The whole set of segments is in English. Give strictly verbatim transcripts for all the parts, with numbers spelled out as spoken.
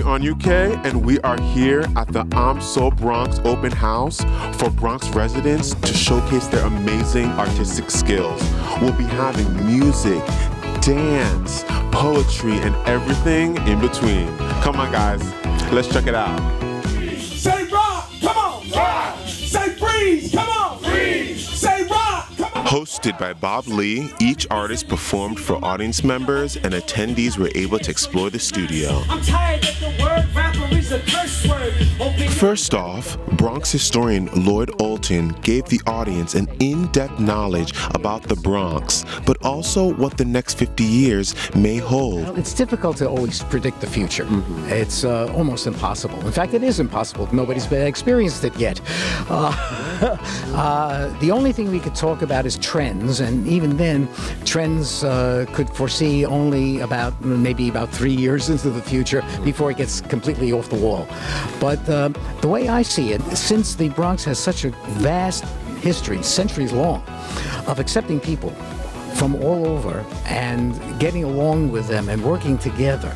Cody Onyuke, and we are here at the I'm So Bronx Open House for Bronx residents to showcase their amazing artistic skills. We'll be having music, dance, poetry, and everything in between. Come on, guys, let's check it out. Say rock, come on, rock. Say freeze, come on, freeze. Say rock, come on. Hosted by Bob Lee, each artist performed for audience members, and attendees were able to explore the studio. I'm tired that the word rapper is a curse word. First off, Bronx historian Lloyd Ultan gave the audience an in-depth knowledge about the Bronx, but also what the next fifty years may hold. Well, it's difficult to always predict the future. Mm-hmm. It's uh, almost impossible. In fact, it is impossible. Nobody's been experienced it yet. Uh, uh, the only thing we could talk about is trends, and even then, trends uh, could foresee only about maybe about three years into the future before it gets completely off the wall. But uh, the way I see it, since the Bronx has such a vast history, centuries long, of accepting people from all over and getting along with them and working together,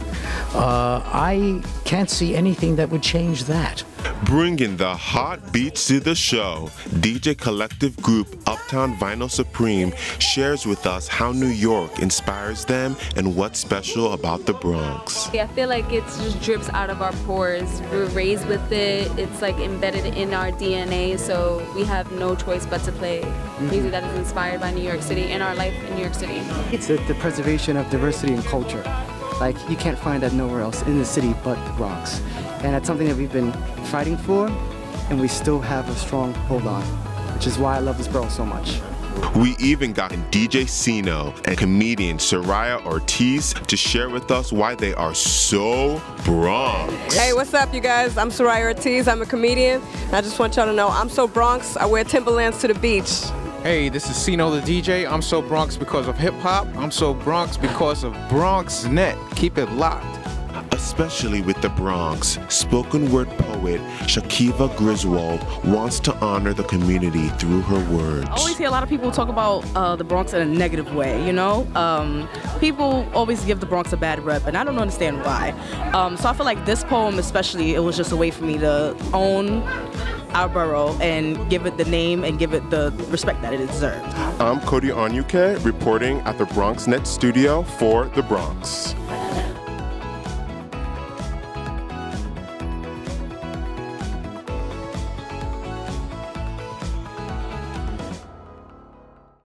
uh, I can't see anything that would change that. Bringing the hot beats to the show, D J collective group Uptown Vinyl Supreme shares with us how New York inspires them and what's special about the Bronx. Yeah, I feel like it just drips out of our pores. We're raised with it. It's like embedded in our D N A, so we have no choice but to play music that is inspired by New York City and our life in New York City. It's the, the preservation of diversity and culture. Like, you can't find that nowhere else in the city but the Bronx. And that's something that we've been fighting for, and we still have a strong hold on, which is why I love this borough so much. We even got D J Ceno and comedian Suraiyah Ortiz to share with us why they are so Bronx. Hey, what's up, you guys? I'm Suraiyah Ortiz. I'm a comedian. And I just want y'all to know I'm so Bronx. I wear Timberlands to the beach. Hey, this is Ceno the D J. I'm so Bronx because of hip-hop. I'm so Bronx because of BronxNet. Keep it locked. Especially with the Bronx, spoken word poet Shakiva Griswold wants to honor the community through her words. I always hear a lot of people talk about uh, the Bronx in a negative way, you know? Um, people always give the Bronx a bad rep, and I don't understand why. Um, so I feel like this poem especially, it was just a way for me to own our borough and give it the name and give it the respect that it deserved. I'm Cody Onyuke, reporting at the BronxNet studio for the Bronx.